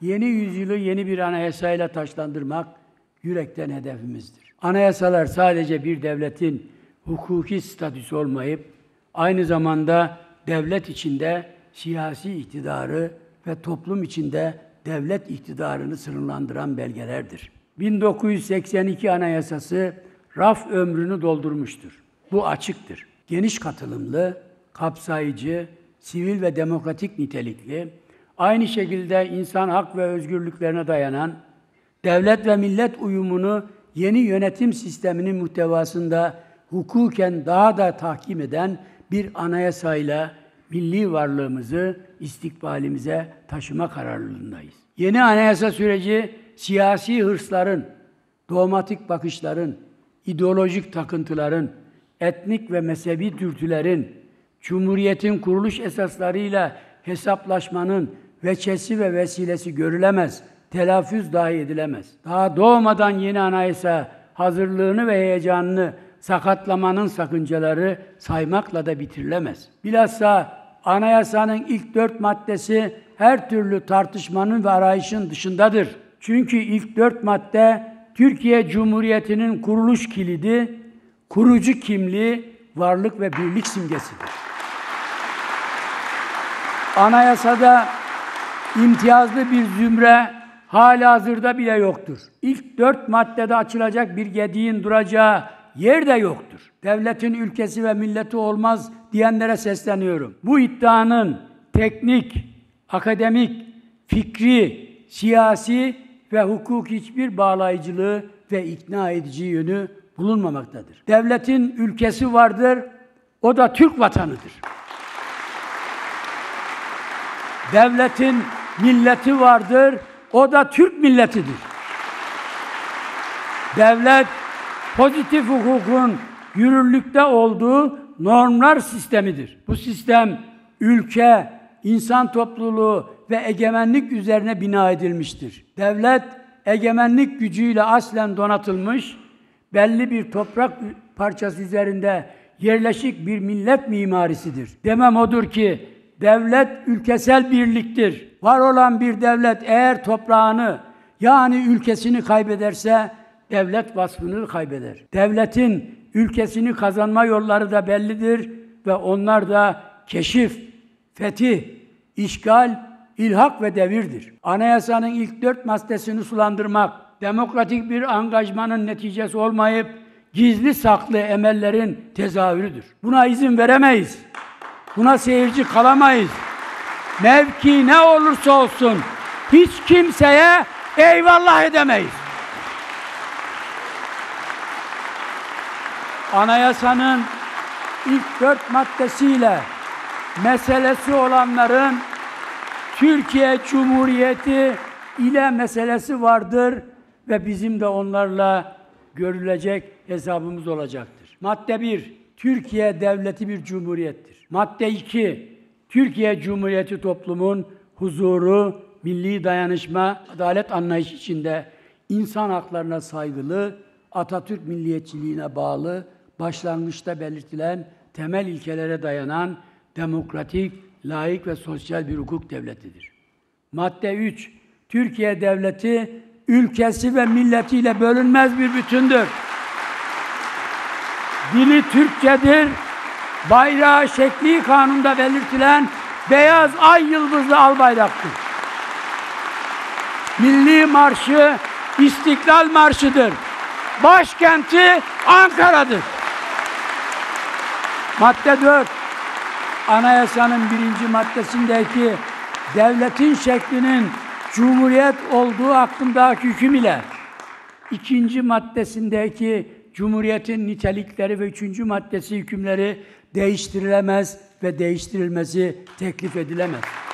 yeni yüzyılı yeni bir anayasayla taçlandırmak yürekten hedefimizdir. Anayasalar sadece bir devletin hukuki statüsü olmayıp, aynı zamanda devlet içinde siyasi iktidarı ve toplum içinde devlet iktidarını sınırlandıran belgelerdir. 1982 Anayasası raf ömrünü doldurmuştur. Bu açıktır. Geniş katılımlı, kapsayıcı, sivil ve demokratik nitelikli, aynı şekilde insan hak ve özgürlüklerine dayanan, devlet ve millet uyumunu yeni yönetim sisteminin muhtevasında hukuken daha da tahkim eden bir anayasayla milli varlığımızı istikbalimize taşıma kararlılığındayız. Yeni anayasa süreci siyasi hırsların, dogmatik bakışların, ideolojik takıntıların, etnik ve mezhebi dürtülerin, Cumhuriyetin kuruluş esaslarıyla hesaplaşmanın veçesi ve vesilesi görülemez, telaffuz dahi edilemez. Daha doğmadan yeni anayasa hazırlığını ve heyecanını sakatlamanın sakıncaları saymakla da bitirilemez. Bilhassa anayasanın ilk 4 maddesi her türlü tartışmanın ve arayışın dışındadır. Çünkü ilk 4 madde Türkiye Cumhuriyeti'nin kuruluş kilidi, kurucu kimliği, varlık ve birlik simgesidir. Anayasada imtiyazlı bir zümre halihazırda bile yoktur. İlk 4 maddede açılacak bir gediğin duracağı yer de yoktur. Devletin ülkesi ve milleti olmaz diyenlere sesleniyorum. Bu iddianın teknik, akademik, fikri, siyasi ve hukuki hiçbir bağlayıcılığı ve ikna edici yönü bulunmamaktadır. Devletin ülkesi vardır, o da Türk vatanıdır. Devletin milleti vardır, o da Türk milletidir. Devlet, pozitif hukukun yürürlükte olduğu normlar sistemidir. Bu sistem, ülke, insan topluluğu ve egemenlik üzerine bina edilmiştir. Devlet, egemenlik gücüyle aslen donatılmış, belli bir toprak parçası üzerinde yerleşik bir millet mimarisidir. Demem odur ki, devlet ülkesel birliktir. Var olan bir devlet eğer toprağını, yani ülkesini kaybederse, devlet vasfını kaybeder. Devletin ülkesini kazanma yolları da bellidir ve onlar da keşif, fetih, işgal, ilhak ve devirdir. Anayasanın ilk 4 maddesini sulandırmak, demokratik bir angajmanın neticesi olmayıp gizli saklı emellerin tezahürüdür. Buna izin veremeyiz. Buna seyirci kalamayız. Mevki ne olursa olsun hiç kimseye eyvallah edemeyiz. Anayasanın ilk 4 maddesiyle meselesi olanların Türkiye Cumhuriyeti ile meselesi vardır ve bizim de onlarla görülecek hesabımız olacaktır. Madde 1, Türkiye Devleti bir cumhuriyettir. Madde 2, Türkiye Cumhuriyeti toplumun huzuru, milli dayanışma, adalet anlayışı içinde insan haklarına saygılı, Atatürk milliyetçiliğine bağlı, başlangıçta belirtilen temel ilkelere dayanan demokratik, laik ve sosyal bir hukuk devletidir. Madde 3, Türkiye Devleti, ülkesi ve milletiyle bölünmez bir bütündür. Dili Türkçedir, bayrağı şekli kanunda belirtilen beyaz ay yıldızlı al bayraktır. Milli marşı İstiklal Marşı'dır. Başkenti Ankara'dır. Madde 4, Anayasanın 1. maddesindeki devletin şeklinin Cumhuriyet olduğu hakkındaki hüküm ile 2. maddesindeki Cumhuriyetin nitelikleri ve 3. maddesi hükümleri değiştirilemez ve değiştirilmesi teklif edilemez.